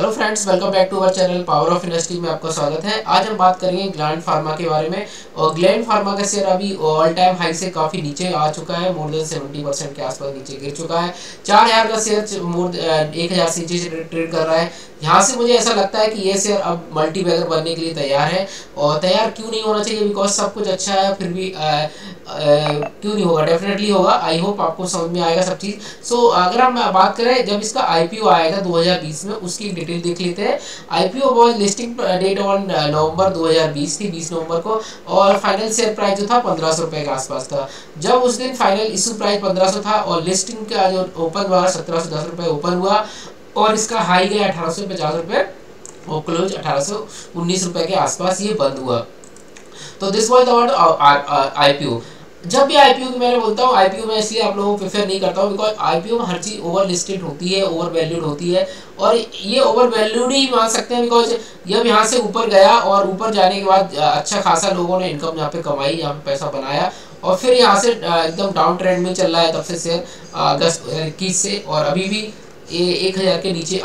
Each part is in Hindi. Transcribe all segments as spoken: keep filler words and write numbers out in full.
Hello friends, welcome back to our channel Power of Industry में आपका स्वागत है। आज हम बात करेंगे ग्लैंड फार्मा के बारे में। और ग्लैंड फार्मा का शेयर अभी ऑल टाइम हाई से काफ़ी नीचे आ चुका है, मोर देन सेवेंटी परसेंट के आसपास नीचे गिर चुका है। चार हज़ार का शेयर मोर एक हज़ार से नीचे ट्रेड कर रहा है। यहाँ से मुझे ऐसा लगता है कि ये शेयर अब मल्टी बैगर बनने के लिए तैयार है। और तैयार क्यों नहीं होना चाहिए, बिकॉज सब कुछ अच्छा है, फिर भी आ, आ, क्यों नहीं होगा, डेफिनेटली होगा। आई होप आपको समझ में आएगा सब चीज़। सो so, अगर हम बात करें जब इसका आईपीओ आएगा दो हज़ार बीस में, उसकी डिटेल देख लेते हैं। IPO was listing date on November दो हज़ार बीस थी, बीस नवंबर को। और फाइनल शेयर प्राइस जो था पंद्रह सौ रुपये के आसपास था। जब उस दिन फाइनल इशू प्राइस पंद्रह सौ था और लिस्टिंग का जो ओपन हुआ सत्रह सौ दस रुपये ओपन हुआ, और इसका हाई गया अठारह सौ पचास रुपये और क्लोज अठारह सौ उन्नीस रुपये के आसपास ये बंद हुआ। तो दिस वाज अबाउट आईपीओ। जब भी आईपीओ की मैंने बोलता हूँ, आईपीओ में इसलिए आप लोगों को प्रेफर नहीं करता हूँ बिकॉज आईपीओ में हर चीज़ ओवर लिस्टेड होती है, ओवर वैल्यूड होती है। और ये ओवर वैल्यूड ही मान सकते हैं बिकॉज जब यहाँ से ऊपर गया और ऊपर जाने के बाद अच्छा खासा लोगों ने इनकम यहाँ पे कमाई, यहाँ पे पैसा बनाया, और फिर यहाँ से एकदम डाउन ट्रेंड में चल रहा है तब से शेयर अगस्त इक्कीस से, और अभी भी ये एक हज़ार के नीचे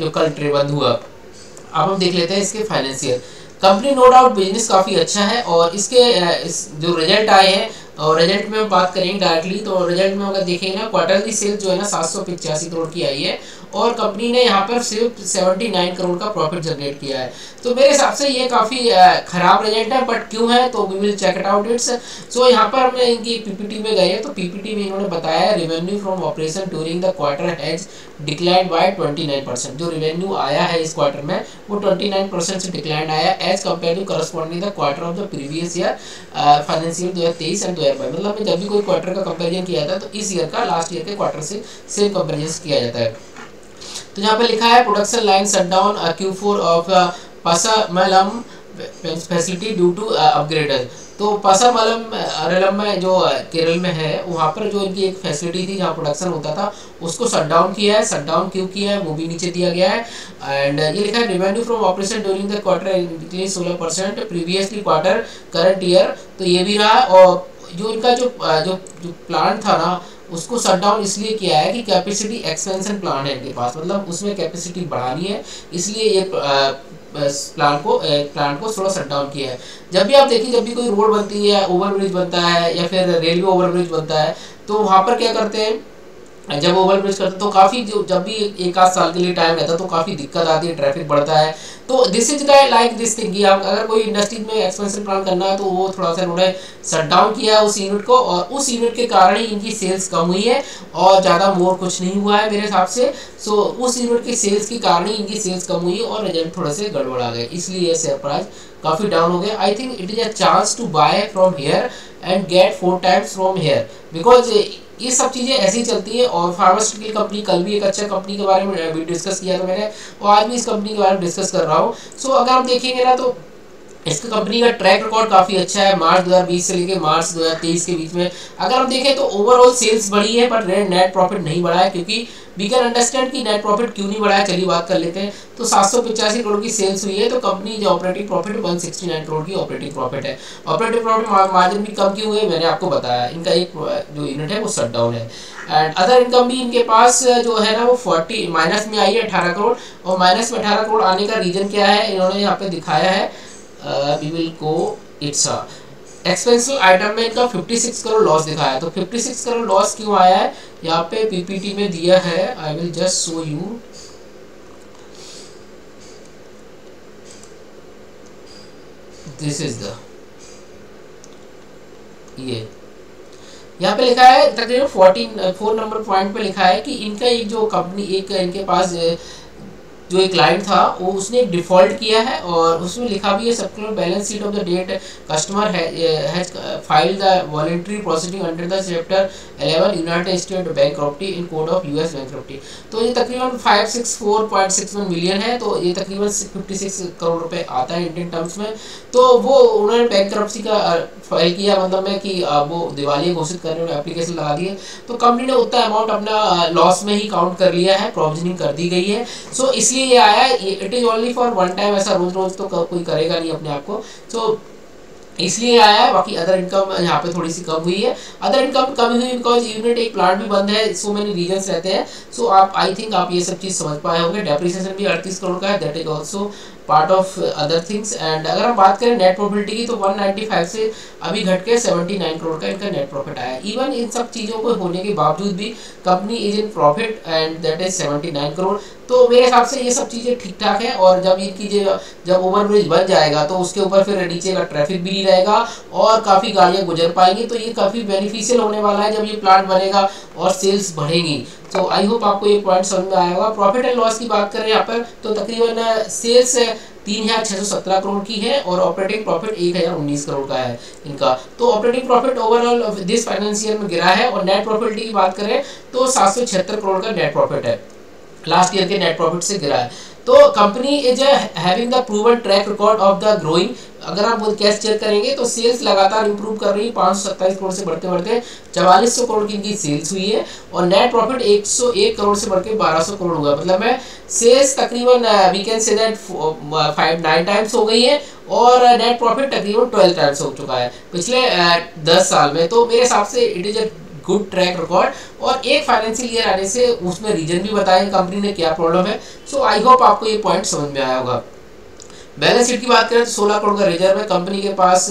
जो कल ट्रेड बंद हुआ। अब हम देख लेते हैं इसके financial. Company no doubt business काफ़ी अच्छा है, और इसके इस जो रिजल्ट आए हैं, और रिजल्ट में बात करेंगे डायरेक्टली तो रिजल्ट में अगर देखेंगे ना, क्वार्टरली सेल जो है ना सात सौ पचासी करोड़ की आई है, और कंपनी ने यहाँ पर सिर्फ सेवेंटी नाइन करोड़ का प्रॉफिट जनरेट किया है। तो मेरे हिसाब से ये काफ़ी ख़राब रिजल्ट है, बट क्यों है तो we will check it out it's. So यहाँ पर हमने इनकी पीपीटी में गए हैं, तो पीपीटी में इन्होंने बताया revenue from operation during the quarter has decline by twenty nine percent. जो रेवेन्यू आया है इस क्वार्टर में वो ट्वेंटी नाइन परसेंट से डिक्लाइन आया as compare to corresponding the quarter of the previous year financial दो हज़ार तेईस एंड दो हज़ार बाईस। मतलब जब भी कोई क्वार्टर का कंपेरिजन किया जाता है तो इस ईयर का लास्ट ईयर के क्वार्टर से सेम कंपेरिजन किया जाता है। तो यहाँ पे लिखा है production line shutdown Q four of Pashamylaram facility due to upgrader. तो पासामलम रेलम में जो केरल में है वहाँ पर जो इनकी एक फैसिलिटी थी जहाँ प्रोडक्शन होता था उसको शटडाउन किया है। शटडाउन क्यों किया है वो भी नीचे दिया गया है। एंड ये लिखा है revenue from operation during the quarter सोलह percent previously quarter current year, तो ये भी रहा। और जो इनका जो जो, जो प्लान था ना उसको शटडाउन इसलिए किया है कि कैपेसिटी एक्सपेंशन प्लान है इनके पास, मतलब उसमें कैपेसिटी बढ़ानी है, इसलिए ये प्लान को प्लान को थोड़ा शटडाउन किया है। जब भी आप देखिए जब भी कोई रोड बनती है, ओवरब्रिज बनता है या फिर रेलवे ओवरब्रिज बनता है, तो वहाँ पर क्या करते हैं जब ओवरब्रिज करते हैं तो काफ़ी जो जब भी एक आध साल के लिए टाइम रहता है तो काफ़ी दिक्कत आती है, ट्रैफिक बढ़ता है। तो this is the like this thing कि आप अगर कोई इंडस्ट्री में एक्सपेंशन प्लान करना है तो वो थोड़ा सा उन्होंने शटडाउन किया है उस यूनिट को, और उस यूनिट के कारण ही इनकी सेल्स कम हुई है और ज़्यादा मोर कुछ नहीं हुआ है मेरे हिसाब से। सो उस यूनिट की सेल्स के कारण ही इनकी सेल्स कम हुई और रिजल्ट थोड़े से गड़बड़ा गए, इसलिए शेयर प्राइस काफ़ी डाउन हो गया। I think it is a chance to buy from here and get four times from here because ये सब चीज़ें ऐसी चलती है। और फार्मास्यूटिकल कंपनी, कल भी एक अच्छा कंपनी के बारे में भी डिस्कस किया था मैंने और आज भी इस कंपनी के बारे में डिस्कस कर रहा हूँ। सो so, अगर आप देखेंगे ना तो इसका कंपनी का ट्रैक रिकॉर्ड काफ़ी अच्छा है। मार्च दो हज़ार बीस से लेकर मार्च दो हज़ार तेईस के बीच में अगर हम देखें तो ओवरऑल सेल्स बढ़ी है पर नेट प्रॉफिट नहीं बढ़ा है, क्योंकि वी कैन अंडरस्टैंड कि नेट प्रॉफिट क्यों नहीं बढ़ा है। चलिए बात कर लेते हैं। तो सात सौ पचासी करोड़ की सेल्स हुई है, तो कंपनी जो ऑपरेटिंग प्रॉफिट एक सौ उनहत्तर करोड़ की ऑपरेटिंग प्रॉफिट है। ऑपरेटिंग प्रॉफिट मार्जिन भी कम क्यों हुए मैंने आपको बताया, इनका एक जो यूनिट है वो शटडाउन है। एंड अदर इनकम भी इनके पास जो है ना वो फोर्टी माइनस में आई है अठारह करोड़, और माइनस में अठारह करोड़ आने का रीज़न क्या है इन्होंने यहाँ पे दिखाया है। We will go it's expensive item में इनका छप्पन करोड़ लॉस दिखाया है। तो छप्पन करोड़ लॉस क्यों आया है यहाँ पे पीपीटी में दिया है। I will just show you. This is the ये यहाँ पे लिखा है तकरीबन फोर्टीन फोर नंबर पॉइंट पे लिखा है कि इनका एक जो कंपनी एक इनके पास जो एक क्लाइंट था वो उसने डिफ़ॉल्ट किया है, और उसमें लिखा भी है सबक्लोज balance sheet of the date customer has file the voluntary proceeding under the chapter eleven United State bankruptcy in code of US bankruptcy. तो ये तकरीबन five six four point six one million है, तो ये तकरीबन फिफ्टी सिक्स करोड़ रुपए आता है इंडियन टर्म्स में। तो वो उन्होंने बैंकरप्सी का फाइल किया, मतलब है कि वो दिवालिया घोषित करने में एप्लीकेशन लगा दी है, तो कंपनी ने उतना अमाउंट अपना लॉस में ही काउंट कर लिया है, प्रोविजनिंग कर दी गई है। सो so, इसलिए ये आया, it is only for one time. ऐसा रोज रोज तो कोई करेगा नहीं अपने आप को। सो so, इसलिए आया है। बाकी अदर इनकम यहाँ पे थोड़ी सी कम हुई है। अदर इनकम कम हुई बिकॉज यूनिट एक प्लांट भी बंद है, सो मेनी रीजंस रहते हैं। सो आप आई थिंक आप ये सब चीज़ समझ पाए होंगे। डेप्रिसिएशन भी अड़तीस करोड़ का है, that is also part of other things. And अगर हम बात करें नेट प्रॉफिट की तो एक सौ पचानवे से अभी घट के उन्यासी करोड़ का इनका नेट प्रॉफिट आया। इवन इन सब चीज़ों को होने के बावजूद भी company is in profit and that is उन्यासी करोड़। तो मेरे हिसाब से ये सब चीज़ें ठीक ठाक है। और जब इनकी जब ओवरब्रिज बन जाएगा तो उसके ऊपर फिर नीचे का ट्रैफिक भी नहीं रहेगा और काफ़ी गाड़ियाँ गुजर पाएंगी, तो ये काफ़ी बेनिफिशियल होने वाला है जब ये प्लांट बनेगा और सेल्स बढ़ेंगी। तो आई होप आपको ये पॉइंट समझ में आया होगा। प्रॉफिट एंड लॉस की बात करें यहाँ पर तो तकरीबन सेल्स तीन हज़ार छः सौ सत्रह करोड़ की है और ऑपरेटिंग प्रॉफिट एक हज़ार उन्नीस करोड़ का है इनका। तो operating profit overall this financial में गिरा है। और नेट प्रॉफिट की बात करें तो सात सौ छिहत्तर करोड़ का नेट प्रॉफिट है, लास्ट ईयर के नेट प्रॉफिट से गिरा है। तो company is having the proven track record of the growing. अगर आप कैश चेक करेंगे तो सेल्स लगातार इंप्रूव कर रही है, पाँच सौ सत्ताईस करोड़ से बढ़ते बढ़ते चवालीस सौ करोड़ की इनकी सेल्स हुई है और नेट प्रॉफिट एक सौ एक करोड़ से बढ़ के बारह सौ करोड़ हुआ। मतलब है सेल्स तकरीबन we can say that five nine times हो गई है और नेट प्रॉफिट तकरीबन ट्वेल्व टाइम्स हो चुका है पिछले दस साल में। तो मेरे हिसाब से it is a good track record. और एक फाइनेंशियल ईयर आने से उसमें रीजन भी बताएं कंपनी ने क्या प्रॉब्लम है। सो आई होप आपको ये पॉइंट समझ में आया होगा। बैलेंस शीट की बात करें तो सोलह करोड़ का रिजर्व है, कंपनी के पास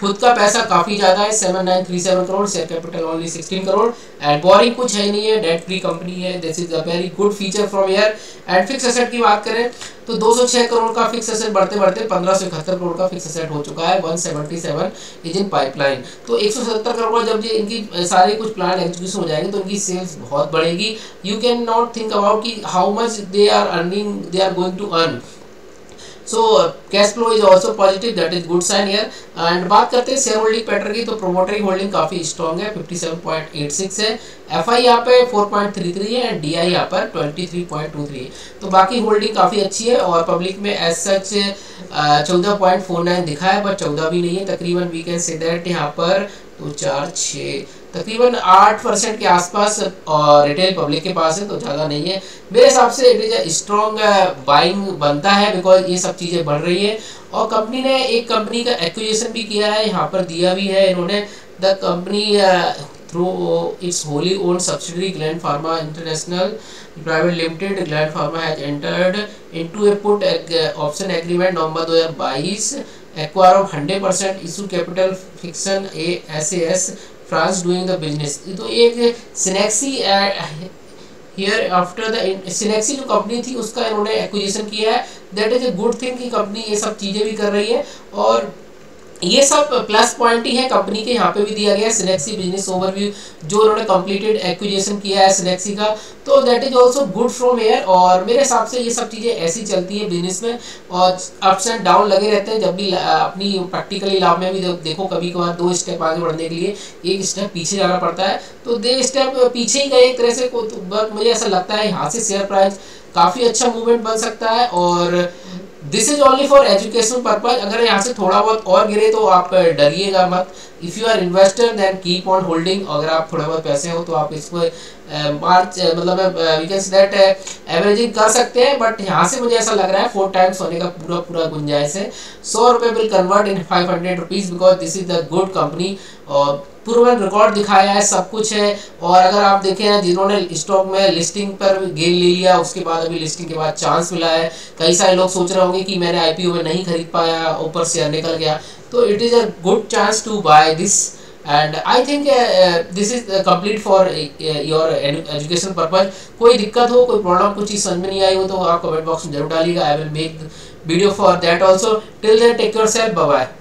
खुद का पैसा काफ़ी ज़्यादा है seven nine three seven crore, share capital only sixteen crore and borrowing कुछ है नहीं है, डेट फ्री कंपनी है। This is a very good feature from year. And fix asset की बात करें तो दो सौ छह करोड़ का फिक्स असेट बढ़ते बढ़ते पंद्रह सौ इकहत्तर करोड़ का फिक्स असेट हो चुका है, one seventy seven is in pipeline. तो एक सौ सत्तर करोड़ जब ये इनकी सारे कुछ प्लान एग्जीक्यूशन हो जाएंगे तो इनकी सेल्स बहुत बढ़ेगी। You can not think about कि how much they are earning they are going to earn. So cash flow is also positive, that is good sign year. And बात करते हैं शेयर होल्डिंग पैटर्न की तो प्रोमोटरी होल्डिंग काफ़ी स्ट्रॉन्ग है, fifty seven point eight six है, एफ आई यहाँ पे फोर पॉइंट थ्री थ्री है एंड डी आई यहाँ पर twenty three point two three है। तो बाकी होल्डिंग काफ़ी अच्छी है और पब्लिक में एज सच चौदह पॉइंट फोर नाइन दिखा है बट चौदह भी नहीं है। तकरीबन वी कैन से दैट यहाँ पर दो चार छः तकरीबन आठ परसेंट के आसपास और रिटेल पब्लिक के पास है, तो ज़्यादा नहीं है। मेरे हिसाब से it is a strong buying बनता है बिकॉज ये सब चीज़ें बढ़ रही है। और कंपनी ने एक कंपनी का एक्विजिशन भी किया है, यहाँ पर दिया भी है इन्होंने the company through its wholly own subsidiary Gland Pharma international private limited. Gland Pharma has entered into a put option agreement November दो हज़ार बाईस acquire of hundred percent issue capital Phixen A S A S France doing the business. तो एक Cenexi here after the Cenexi जो कंपनी थी उसका इन्होंने एक्विजिशन किया है, that is a good thing कि कंपनी ये सब चीज़ें भी कर रही है और ये सब प्लस पॉइंट ही है कंपनी के। यहाँ पे भी दिया गया है सिनेक्सी बिजनेस ओवरव्यू जो उन्होंने कंप्लीटेड एक्विजिशन किया है सिनेक्सी का, तो that is also good from here. और मेरे हिसाब से ये सब चीज़ें ऐसी चलती हैं बिजनेस में और अप्स एंड डाउन लगे रहते हैं। जब भी अपनी प्रैक्टिकली लाभ में भी देखो कभी कभार दो स्टेप आगे बढ़ने के लिए एक स्टेप पीछे जाना पड़ता है, तो दो स्टेप पीछे ही गए एक तरह से। तो मुझे ऐसा लगता है यहाँ से शेयर प्राइस काफ़ी अच्छा मूवमेंट बन सकता है और this is only for education purpose. अगर यहाँ से थोड़ा बहुत और गिरे तो आप डरिएगा मत। If you are investor then keep on holding. अगर आप थोड़े बहुत पैसे हो तो आप इसको मार्च मतलब we can say that averaging कर सकते हैं, बट यहाँ से मुझे ऐसा लग रहा है फोर टाइम्स होने का पूरा पूरा गुंजाइश है। सौ रुपये will convert in five hundred rupees because this is the good company और पूरा रिकॉर्ड दिखाया है, सब कुछ है। और अगर आप देखें ना जिन्होंने स्टॉक में लिस्टिंग पर गेन ले लिया उसके बाद अभी लिस्टिंग के बाद चांस मिला है, कई सारे लोग सोच रहे होंगे कि मैंने आईपीओ में नहीं खरीद पाया ऊपर शेयर निकल गया, तो it is a good chance to buy this and I think this is complete for your education purpose. कोई दिक्कत हो, कोई प्रॉब्लम, कुछ चीज़ समझ में नहीं आई हो तो आप कमेंट बॉक्स में जरूर डालिएगा। I will make video for that also. Till then take your self, bye bye.